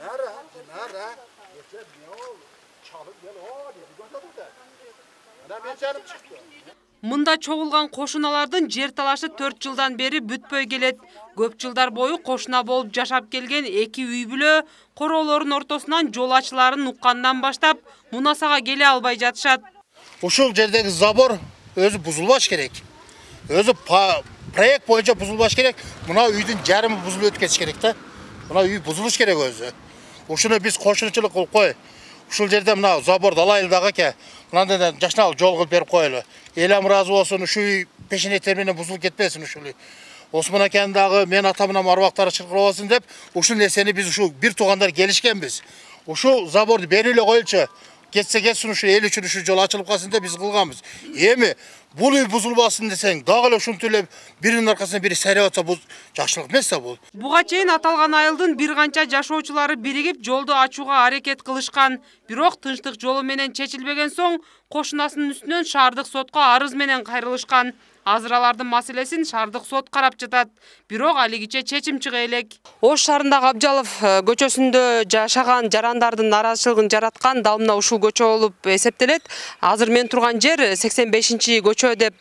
Nere? Nere? Geçer ya çalıp gel o diye bir götürdü de. Adam geçerim çıktı. Мында чогулган кошуналардын жер талашы 4 жылдан бери бүтпөй келет. Көп жылдар бою кошуна болуп жашап келген эки үй бүлө короолордун ортосунан жолачыларын уккандан баштап мунасага келе албай жатышат. Ушул жердеги забор өзү бузулбаш керек. Өзү проект боюнча бузулбаш керек. Мына үйдүн жарымы бузулуп өткөч керек да. Мына үй бузулуш керек өзү. Ушуну биз кошунчулук кылып кой. Ушул жерде мына заборду алайлыдагы эке. Мындан жашнал жол кылып берип коелу. Elem razı olsun, şu peşine termine buzuluk etmesin şu. Osman Aken dağı, men atamına marvakları çırkır olasın deyip, uşun eseni biz şu bir toğanlar gelişken biz. Uşu zabordu, beniyle koyulçu, geçse geçsin şu, el üçün şu yol açılıp kalsın deyip biz kılgamız. İyi mi? Bulu buzulmasın desen, dağılı şun türlü birinin arkasına biri seri atsa bu, yaşlılık mesela bu. Buğa çeyin atalgan ayıldın bir kança yaşoçuları birigip yoldu açuğa hareket kılışkan. Biroq tınçlık yolu menen çeçilbegen soň, koşunasının üstünden şardıq sotqa arız menen kayrılışkan. Azıralardın maselesin şardıq sot karap jatat. Biroq aligiçe çeçim çığı elek. Oş şarında Gabjalov köçösündө жашаган жарандardın narazçılığını jaratkan dalımna uşul köçö olup eseptelet. Azır men turgan jer 85-nji köçö dep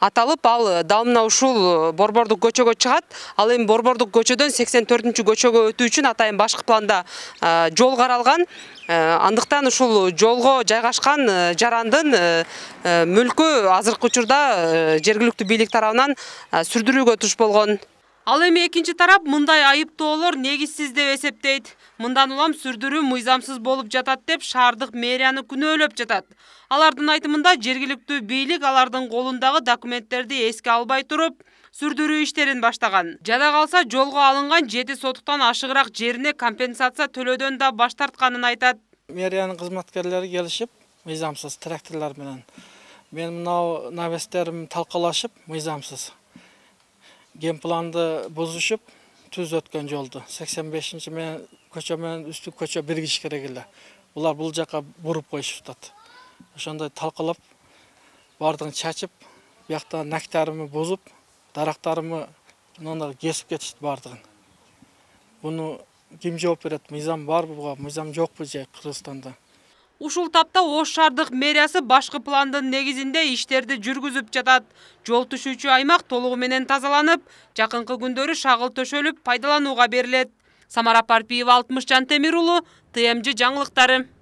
atalıp al dalımna uşul Borborduk köçögö çıgat. Al эми Борбордук көчөдөн 84-nji köçögö ötүү үчүн атайын башкы planda жол каралган. Андыктан ушул жолго жайгашкан жарандын мүлкү азыркы учурда жергиликтүү бийлик тарабынан сүрдүрүүгө туш болгон. Ал эми экинчи тарап мындай айыптоолор негизсиз деп эсептейт. Мындан улам сүрдүрүү мыйзамсыз болуп жатат деп шаардык мэрияны күнөөлөп жатат. Алардын айтымында жергиликтүү бийлик алардын колундагы документтерди эске албай туруп sürdürü işlerin başlagan. Jada kalsa jolgo alıngan 7 sotuktan aşıgırak jerine kompensatsiya tölödön da baş tartkanın aytat. Meriyanın kızmatkerleri gelişip, mıйзамсыз traktörler bilen. Ben mınau navesterim talkalaşıp, mıйзамсыз. Genplandı bozuşup, tüz ötkön joldu. 85-nji men köçömen üstü köçö birgiş kerekile. Bular bul jaka burup koyuşuptat. Oşonda talkalap, bardığını çaçıp, buyakta naktarımı bozup, Daraqtarımı onları kesip ketişti bardığın. Bunu kim cevap verdi? Mıйзам var mı bu? Mıйзам yok mu Kırgızistan'da? Uşul tapta Ош şardıq meriyası başkı plandın negizinde işlerdi jürgüzüp jatat. Jol tüşüüçü aymak toluğu menen tazalanıp, jakınkı gündörü şağıl töşölüp paydalanууга berilet. Samara Parpiyev, Altmış Jantemirulu, TMJ жаңылыктары.